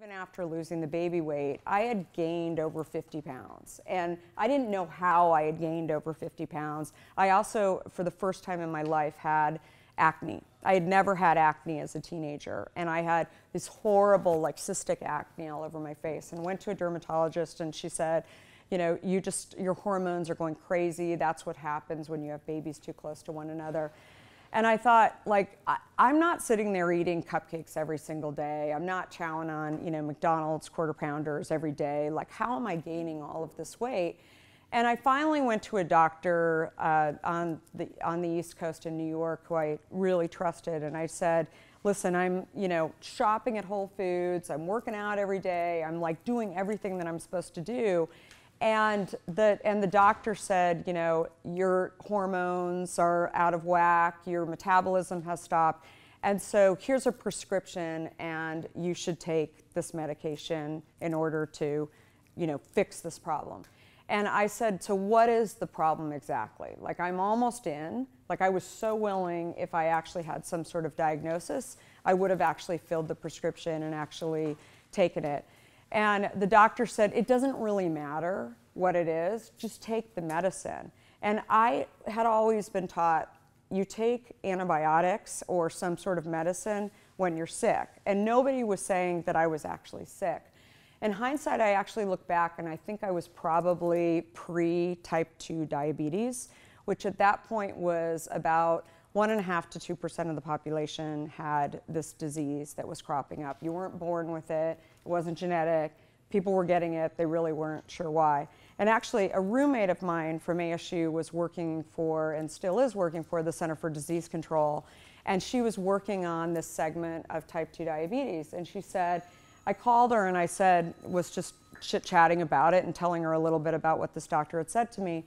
Even after losing the baby weight, I had gained over 50 pounds. And I didn't know how I had gained over 50 pounds. I also, for the first time in my life, had acne. I had never had acne as a teenager. And I had this horrible, like, cystic acne all over my face. And went to a dermatologist, and she said, you know, you just, your hormones are going crazy. That's what happens when you have babies too close to one another. And I thought, like, I'm not sitting there eating cupcakes every single day. I'm not chowing on, you know, McDonald's Quarter Pounders every day. Like, how am I gaining all of this weight? And I finally went to a doctor on the East Coast in New York who I really trusted. And I said, listen, I'm, you know, shopping at Whole Foods. I'm working out every day. I'm, like, doing everything that I'm supposed to do. And the doctor said, you know, your hormones are out of whack, your metabolism has stopped, and so here's a prescription, and you should take this medication in order to, you know, fix this problem. And I said, so what is the problem exactly? Like, I'm almost in. Like, I was so willing, if I actually had some sort of diagnosis, I would have actually filled the prescription and actually taken it. And the doctor said, it doesn't really matter what it is, just take the medicine. And I had always been taught, you take antibiotics or some sort of medicine when you're sick. And nobody was saying that I was actually sick. In hindsight, I actually look back, and I think I was probably pre-type 2 diabetes, which at that point was about 1.5 to 2% of the population had this disease that was cropping up. You weren't born with it. It wasn't genetic. People were getting it. They really weren't sure why. And actually, a roommate of mine from ASU was working for, and still is working for, the Center for Disease Control. And she was working on this segment of type 2 diabetes. And she said, I called her and I said, was just chit-chatting about it and telling her a little bit about what this doctor had said to me.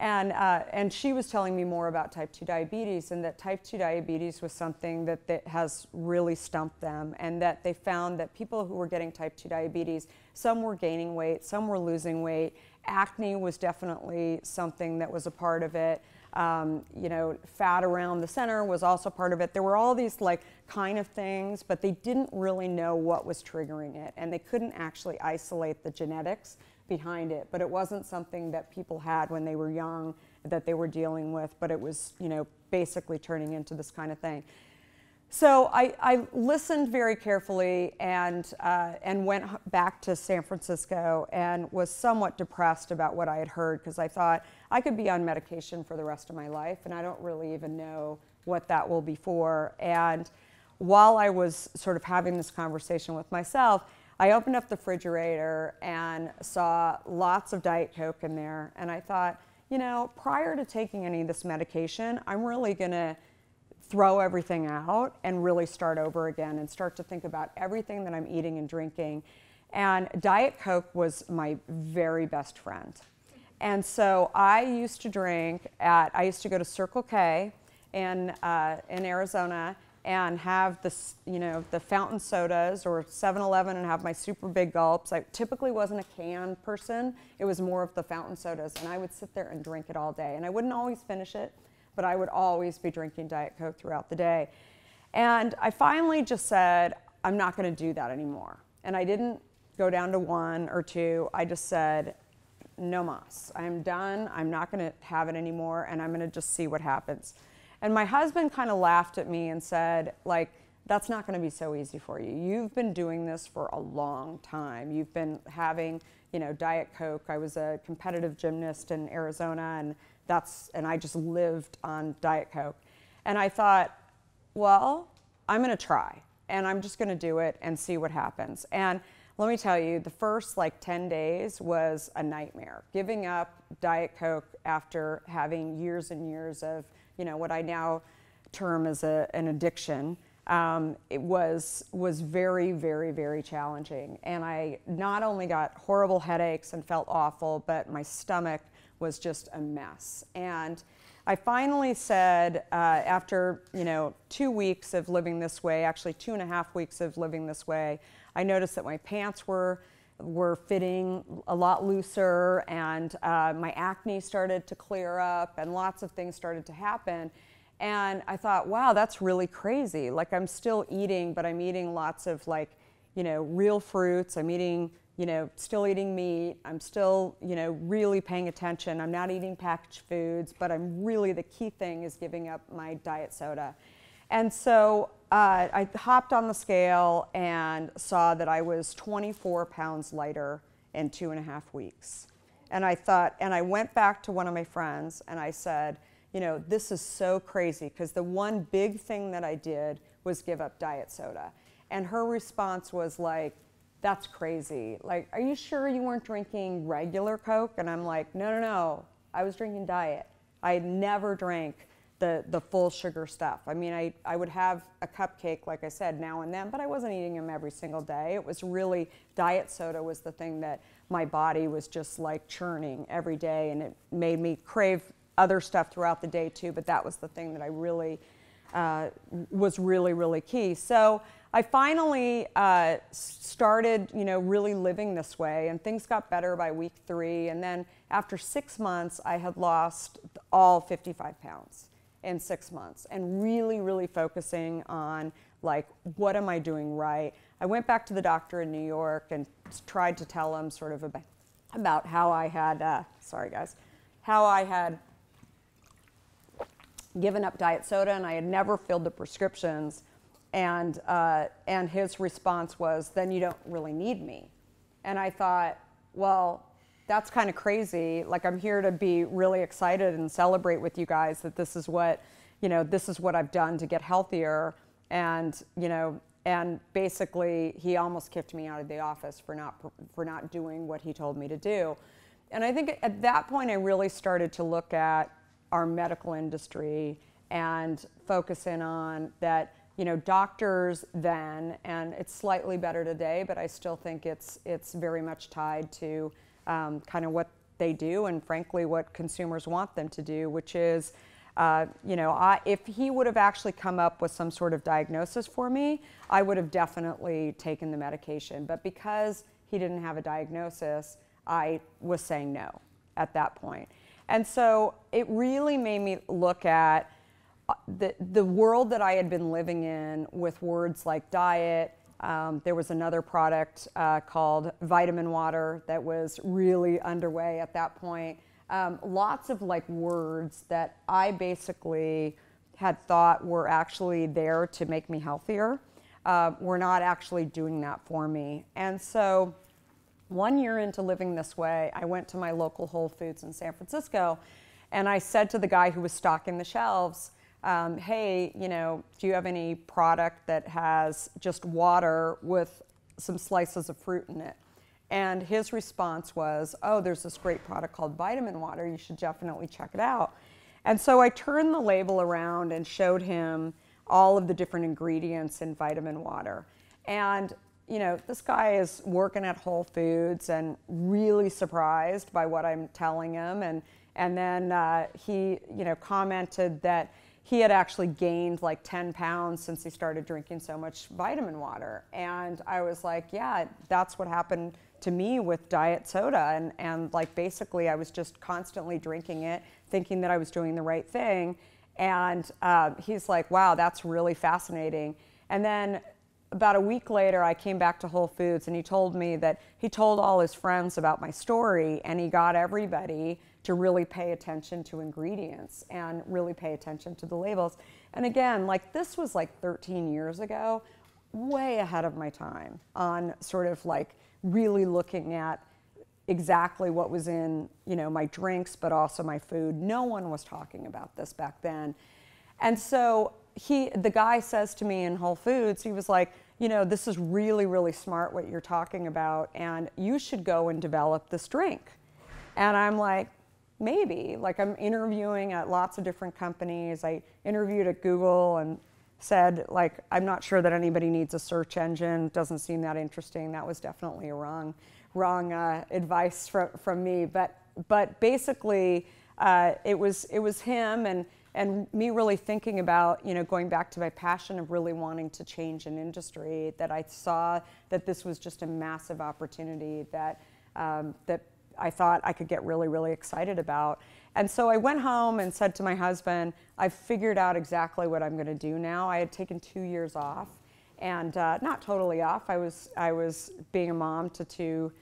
And she was telling me more about type 2 diabetes, and that type 2 diabetes was something that has really stumped them, and that they found that people who were getting type 2 diabetes, some were gaining weight, some were losing weight. Acne was definitely something that was a part of it. You know, fat around the center was also part of it. There were all these, like, kind of things, but they didn't really know what was triggering it, and they couldn't actually isolate the genetics behind it, but it wasn't something that people had when they were young that they were dealing with, but it was, you know, basically turning into this kind of thing. So I listened very carefully and went back to San Francisco and was somewhat depressed about what I had heard, because I thought I could be on medication for the rest of my life, and I don't really even know what that will be for. And while I was sort of having this conversation with myself, I opened up the refrigerator and saw lots of Diet Coke in there, and I thought, you know, prior to taking any of this medication, I'm really gonna throw everything out and really start over again and start to think about everything that I'm eating and drinking. And Diet Coke was my very best friend. And so I used to drink at, I used to go to Circle K in Arizona, and have this, you know, the fountain sodas or 7-Eleven, and have my super big gulps. I typically wasn't a can person. It was more of the fountain sodas, and I would sit there and drink it all day. And I wouldn't always finish it, but I would always be drinking Diet Coke throughout the day. And I finally just said, I'm not gonna do that anymore. And I didn't go down to 1 or 2. I just said, no mas. I'm done. I'm not gonna have it anymore, and I'm gonna just see what happens. And my husband kind of laughed at me and said, like, that's not going to be so easy for you. You've been doing this for a long time. You've been having, you know, Diet Coke. I was a competitive gymnast in Arizona, and I just lived on Diet Coke. And I thought, well, I'm going to try, and I'm just going to do it and see what happens. And let me tell you, the first, like, 10 days was a nightmare. Giving up Diet Coke after having years and years of, you know, what I now term as an addiction, it was very, very, very challenging. And I not only got horrible headaches and felt awful, but my stomach was just a mess. And I finally said, after, you know, 2 weeks of living this way, actually 2.5 weeks of living this way, I noticed that my pants were fitting a lot looser, and my acne started to clear up, and lots of things started to happen. And I thought, wow, that's really crazy. Like, I'm still eating, but I'm eating lots of, like, you know, real fruits. I'm eating, you know, still eating meat. I'm still, you know, really paying attention. I'm not eating packaged foods, but I'm really, the key thing is giving up my diet soda. And so I hopped on the scale and saw that I was 24 pounds lighter in 2.5 weeks. And I thought, and I went back to one of my friends and I said, you know, this is so crazy, because the one big thing that I did was give up diet soda. And her response was like, that's crazy. Like, are you sure you weren't drinking regular Coke? And I'm like, no, no, no. I was drinking diet. I never drank the full sugar stuff. I mean, I would have a cupcake, like I said, now and then, but I wasn't eating them every single day. It was really, diet soda was the thing that my body was just like churning every day, and it made me crave other stuff throughout the day too, but that was the thing that I really, was really, really key. So I finally started, you know, really living this way, and things got better by week 3. And then after 6 months, I had lost all 55 pounds in 6 months, and really, really focusing on like, what am I doing right? I went back to the doctor in New York and tried to tell him sort of about how I had, sorry guys, how I had given up diet soda and I had never filled the prescriptions. And his response was, then you don't really need me. And I thought, well, that's kind of crazy. Like, I'm here to be really excited and celebrate with you guys that this is what, you know, this is what I've done to get healthier. And, you know, and basically he almost kicked me out of the office for not doing what he told me to do. And I think at that point I really started to look at our medical industry and focus in on that, you know, doctors then, and it's slightly better today, but I still think it's very much tied to kind of what they do and frankly what consumers want them to do, which is, you know, if he would have actually come up with some sort of diagnosis for me, I would have definitely taken the medication. But because he didn't have a diagnosis, I was saying no at that point. And so it really made me look at the world that I had been living in with words like diet. There was another product called Vitamin Water that was really underway at that point. Lots of like words that I basically had thought were actually there to make me healthier were not actually doing that for me. And so 1 year into living this way, I went to my local Whole Foods in San Francisco and I said to the guy who was stocking the shelves, hey, you know, do you have any product that has just water with some slices of fruit in it? And his response was, oh, there's this great product called Vitamin Water. You should definitely check it out. And so I turned the label around and showed him all of the different ingredients in Vitamin Water. And you know, this guy is working at Whole Foods and really surprised by what I'm telling him. And then he, you know, commented that he had actually gained like 10 pounds since he started drinking so much Vitamin Water. And I was like, yeah, that's what happened to me with diet soda. And like, basically I was just constantly drinking it, thinking that I was doing the right thing. And he's like, wow, that's really fascinating. And then about a week later, I came back to Whole Foods and he told me that he told all his friends about my story and he got everybody to really pay attention to ingredients and really pay attention to the labels. And again, like this was like 13 years ago, way ahead of my time on sort of like really looking at exactly what was in, you know, my drinks, but also my food. No one was talking about this back then. And so the guy says to me in Whole Foods, he was like, you know, this is really, really smart what you're talking about, and you should go and develop this drink. And I'm like, maybe. Like, I'm interviewing at lots of different companies. I interviewed at Google and said, like, I'm not sure that anybody needs a search engine. Doesn't seem that interesting. That was definitely a wrong advice from me. But basically, it was him and me really thinking about, you know, going back to my passion of really wanting to change an industry, that I saw that this was just a massive opportunity that, that I thought I could get really, really excited about. And so I went home and said to my husband, I've figured out exactly what I'm going to do now. I had taken 2 years off and not totally off. I was being a mom to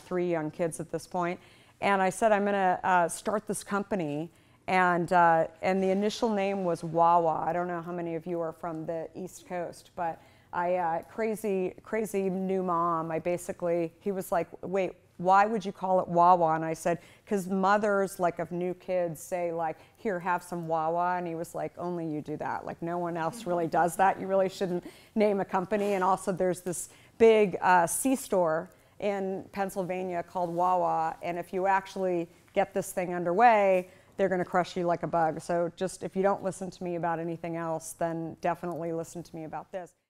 three young kids at this point, and I said, I'm gonna start this company, and the initial name was Wawa. I don't know how many of you are from the East Coast, but I crazy new mom. He was like, wait, why would you call it Wawa? And I said, because mothers like of new kids say like, here, have some Wawa. And he was like, only you do that. Like no one else really does that. You really shouldn't name a company. And also there's this big C-store in Pennsylvania called Wawa. And if you actually get this thing underway, they're going to crush you like a bug. So just if you don't listen to me about anything else, then definitely listen to me about this.